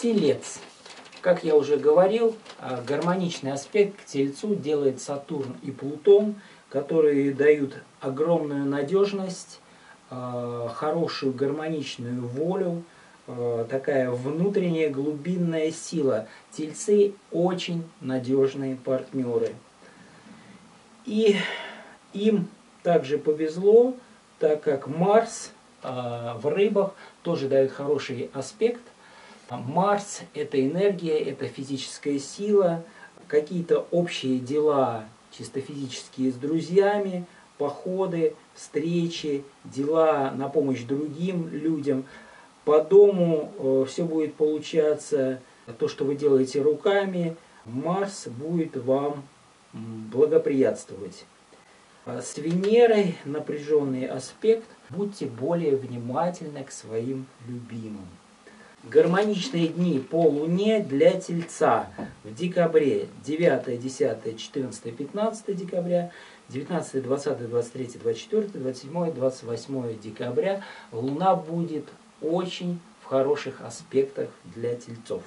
Телец. Как я уже говорил, гармоничный аспект к Тельцу делает Сатурн и Плутон, которые дают огромную надежность, хорошую гармоничную волю, такая внутренняя глубинная сила. Тельцы очень надежные партнеры. И им также повезло, так как Марс в рыбах тоже дает хороший аспект. Марс – это энергия, это физическая сила, какие-то общие дела, чисто физические, с друзьями, походы, встречи, дела на помощь другим людям. По дому все будет получаться, то, что вы делаете руками, Марс будет вам благоприятствовать. С Венерой напряженный аспект, будьте более внимательны к своим любимым. Гармоничные дни по Луне для Тельца в декабре: 9, 10, 14, 15 декабря, 19, 20, 23, 24, 27, 28 декабря. Луна будет очень в хороших аспектах для Тельцов.